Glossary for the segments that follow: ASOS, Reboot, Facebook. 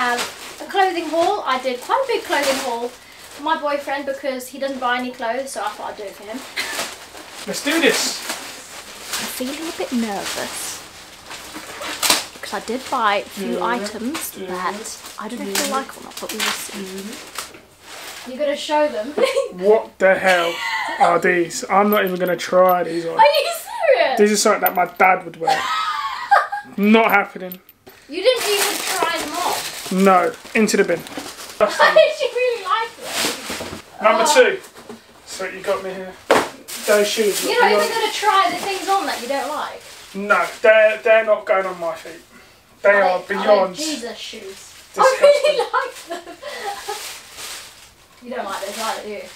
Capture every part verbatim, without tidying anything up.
have a clothing haul. I did quite a big clothing haul for my boyfriend because he doesn't buy any clothes, so I thought I'd do it for him. Let's do this! I'm feeling a bit nervous because I did buy a few mm-hmm. items mm-hmm. that I don't know if they like or not, but we will see. Mm-hmm. You're going to show them? What the hell are these? I'm not even going to try these on. Are you serious? These are something that my dad would wear. Not happening. You didn't even try them off? No. Into the bin. Why did you really like them? Number oh. two. So you got me here. Those shoes. You're not even going to try the things on that you don't like? No. They're, they're not going on my feet. They I, are beyond... Jesus shoes. Disgusting. I really like them. You don't like those either, do you?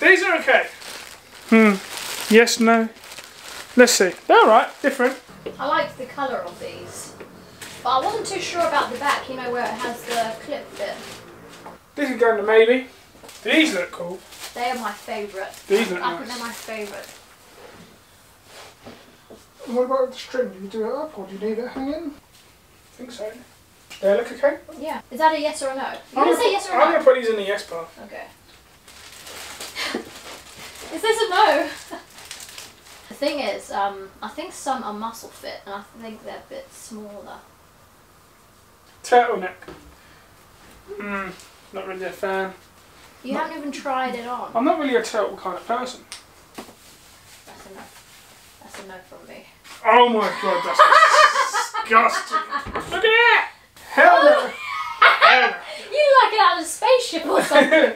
These are okay. Hmm. Yes, no. Let's see. They're alright. Different. I liked the colour of these. But I wasn't too sure about the back, you know, where it has the clip bit. This is going to maybe. These look cool. They are my favourite. These look I nice. I think they're my favourite. What about the string? Do you do it up or do you need it hanging? I think so. They look okay? Yeah. Is that a yes or a no? You're going to say yes or a no? I'm going to put these in the yes part. Okay. Is this a no? The thing is, um, I think some are muscle fit and I think they're a bit smaller. Turtleneck. Mm, not really a fan. You not, haven't even tried it on. I'm not really a turtle kind of person. That's a no. That's a no from me. Oh my god, that's disgusting. Look at that! Hell no! Hell no. You like it out of a spaceship or something.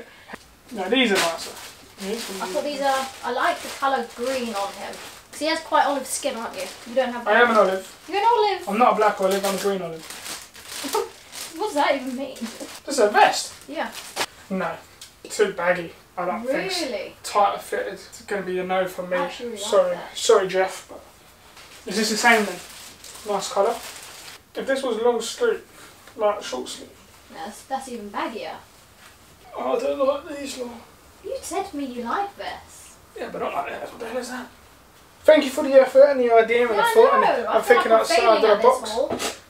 No, these are nicer. I thought these are. I like the colour green on him. Because he has quite olive skin, aren't you? You don't have. Black. I am an olive. You're an olive. I'm not a black olive. I'm a green olive. What does that even mean? That's a vest. Yeah. No, too baggy. I don't think. Really. Tighter fitted. It's going to be a no for me. Really Sorry. Like Sorry, Jeff. But is this the same then? Nice colour. If this was long sleeve, like short sleeve. No, that's, that's even baggier. Oh, I don't like these long. You said to me you like vests. Yeah, but not like that. What the hell is that? Thank you for the effort and the idea and yeah, the thought and I'm I thinking like outside the box.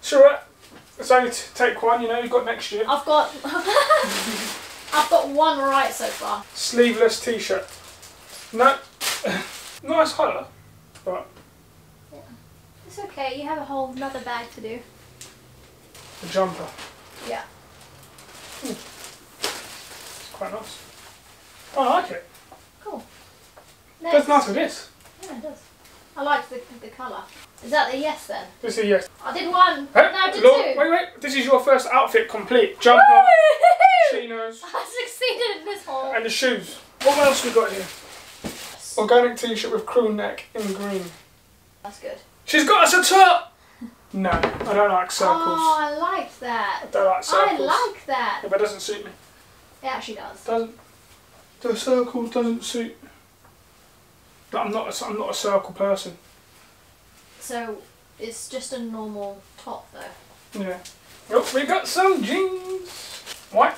Sure, it's only to take one, you know, you've got next year. I've got I've got one right so far. Sleeveless t-shirt. No. Nice colour. But yeah. It's okay, you have a whole another bag to do. A jumper. Yeah. Mm. It's quite nice. I like it. Cool. Next. That's nice with this. Yeah, it does. I like the, the colour. Is that the yes then? This is a yes. I did one. Hey, no, I did Lord, two. Wait, wait. This is your first outfit complete. Jumper, chinos. I succeeded in this haul. And the shoes. What else we got here? Organic t-shirt with crew neck in green. That's good. She's got us a top. No, I don't like circles. Oh, I like that. I don't like circles. I like that. Yeah, but it doesn't suit me. It actually does. Doesn't. The circle doesn't suit. I'm not. A, I'm not a circle person. So it's just a normal top, though. Yeah. Oh, we got some jeans. White.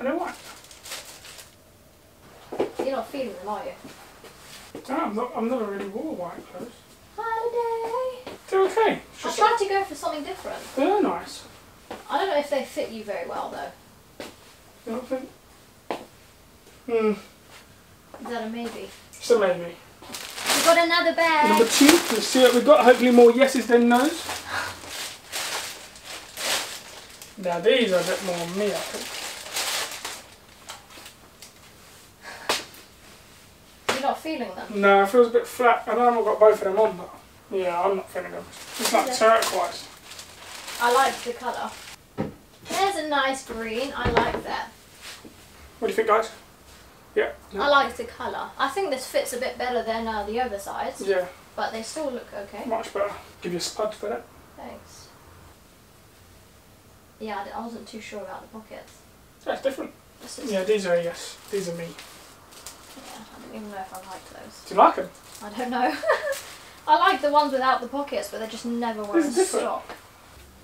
I don't white. You're not feeling them, are you? No, I'm not. I've never really worn white clothes. Holiday. They're okay. I tried like, to go for something different. They're nice. I don't know if they fit you very well, though. You don't think? Hmm. Is that a maybe? It's a maybe. We've got another bag. Number two. Let's see what we've got. Hopefully more yeses than no's. Now these are a bit more me, I think. You're not feeling them? No, it feels a bit flat. I know I've got both of them on, but yeah, I'm not feeling them. It's like turquoise. I like the colour. There's a nice green. I like that. What do you think, guys? Yeah, yeah. I like the colour. I think this fits a bit better than uh, the oversized. Yeah. But they still look okay. Much better. Give you a spud for that. Thanks. Yeah, I wasn't too sure about the pockets. Yeah, it's different. It's yeah, these are a yes. These are me. Yeah, I don't even know if I like those. Do you like them? I don't know. I like the ones without the pockets, but they just never were in stock.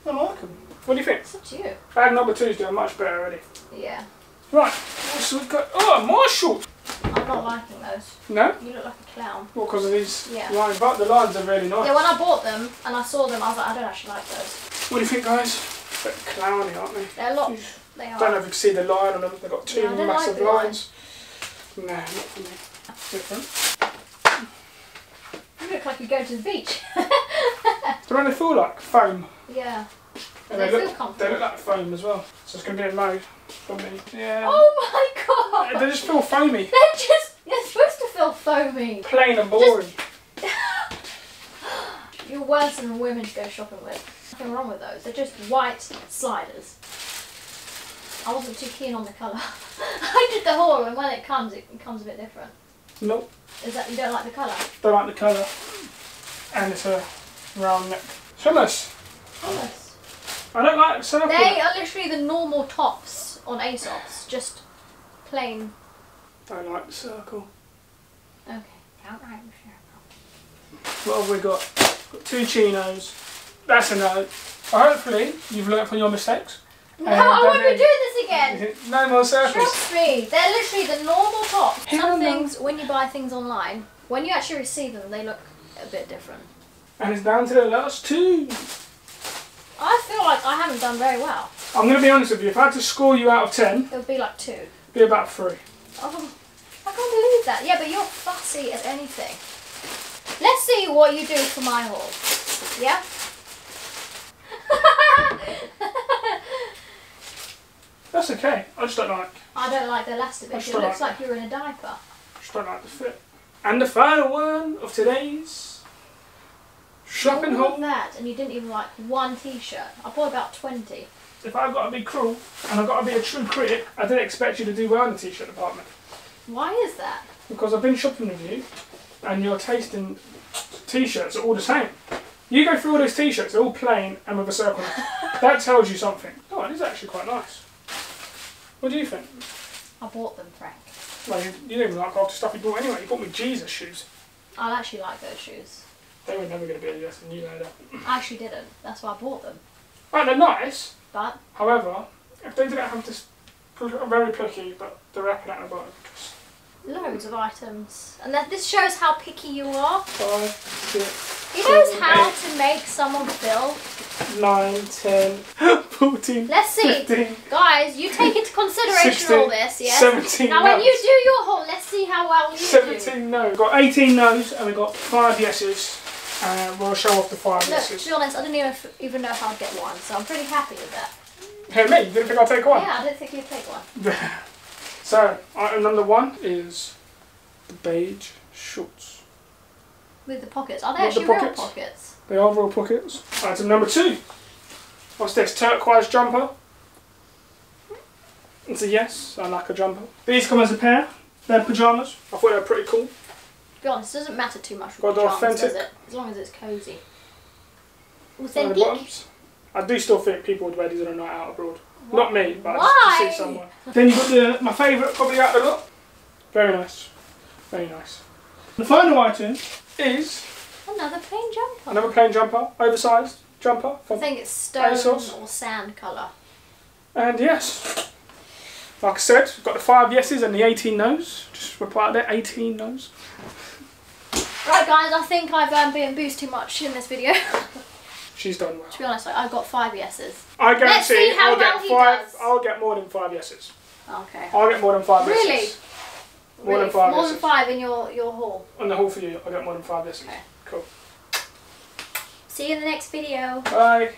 I like them. What do you think? It's up to you. Bag number two is doing much better already. Yeah. Right, so we've got, oh, Marshall! I'm not liking those. No? You look like a clown. Well, because of these yeah. lines, but the lines are really nice. Yeah, when I bought them and I saw them, I was like, I don't actually like those. What do you think, guys? They're clowny, aren't they? They're lots. They are. I don't know if you can see the line on them. They've got two yeah, massive like lines. Line. No, not for me. Different. You look like you go to the beach. Do they feel like foam? Yeah. And they, they, look, feel they look like foam as well. So it's going to be a no for me. Yeah. Oh my god! They just feel foamy. They're just, they're supposed to feel foamy. Plain and boring. Just... You're worse than the women to go shopping with. Nothing wrong with those. They're just white sliders. I wasn't too keen on the colour. I did the haul, and when it comes, it comes a bit different. Nope. Is that you don't like the colour? Don't like the colour. And it's a round neck. Shirtless. Shirtless. I don't like the They are literally the normal tops on ASOS, just plain. Don't like the circle. Okay, outright the circle. What have we got? Got two chinos. That's a no. Hopefully, you've learnt from your mistakes. No, and I won't be doing this again. No more circles. Trust me, they're literally the normal top. Hell Some no. things, when you buy things online, when you actually receive them, they look a bit different. And it's down to the last two. I feel like I haven't done very well. I'm going to be honest with you. If I had to score you out of ten, it would be like two. It'd be about three. Oh, I can't believe that. Yeah, but you're fussy as anything. Let's see what you do for my haul. Yeah? That's okay. I just don't like... I don't like the last of it. It looks like you're in a diaper. I just don't like the fit. And the final one of today's shopping haul. All that, and you didn't even like one t-shirt. I bought about twenty. If I've got to be cruel, and I've got to be a true critic, I didn't expect you to do well in the t-shirt department. Why is that? Because I've been shopping with you, and your taste in t-shirts are all the same. You go through all those t-shirts, they're all plain and with a circle. That tells you something. Oh, it is actually quite nice. What do you think? I bought them, Frank. Well, you, you didn't even like half the stuff you bought anyway. You bought me Jesus shoes. I actually like those shoes. They were never going to be any less than you know that. I actually didn't. That's why I bought them. Right, they're nice. But? However, if they didn't have this... I'm very picky, but they're wrapping out in the bottom. Loads of items. And that this shows how picky you are. Five, six, He knows seven, how eight. to make someone feel... nine, ten, fourteen, Let's see. fifteen, guys, you take into consideration sixteen, all this, yes? seventeen Now, no's. When you do your haul, let's see how well you seventeen do. seventeen no's. We've got eighteen no's and we've got five yeses. And we'll show off the five Look, yeses. Look, to be honest, I didn't even, even know how to get one, so I'm pretty happy with that. Hey, me? You didn't think I'd take one? Yeah, I didn't think you'd take one. So, item number one is the beige shorts. With the pockets. Are they With actually the pockets. real pockets? They are real pockets. Item number two. What's this? Turquoise jumper. It's a yes. I like a jumper. These come as a pair. They're pyjamas. I thought they were pretty cool. To be honest, it doesn't matter too much with pyjamas, authentic. does it? As long as it's cosy. Authentic. I do still think people would wear these on a night out abroad. What? Not me, but Why? I just see someone. Then you've got the, my favourite probably out of the lot. Very nice. Very nice. The final item is... Another plain jumper. Another plain jumper. Oversized jumper. I think it's stone ASOS. Or sand colour. And yes. Like I said, we've got the five yeses and the eighteen no's. Just reply out there, eighteen no's. Right guys, I think I've um, been boosted too much in this video. She's done well. To be honest, like, I got five yeses. I guarantee Let's see how I'll well get five. He does. I'll get more than five yeses. Okay. I'll get more than five really? yeses. More really? Than five more yeses. than five in your your haul. On the haul for you, I'll get more than five yeses. Okay. Cool. See you in the next video. Bye.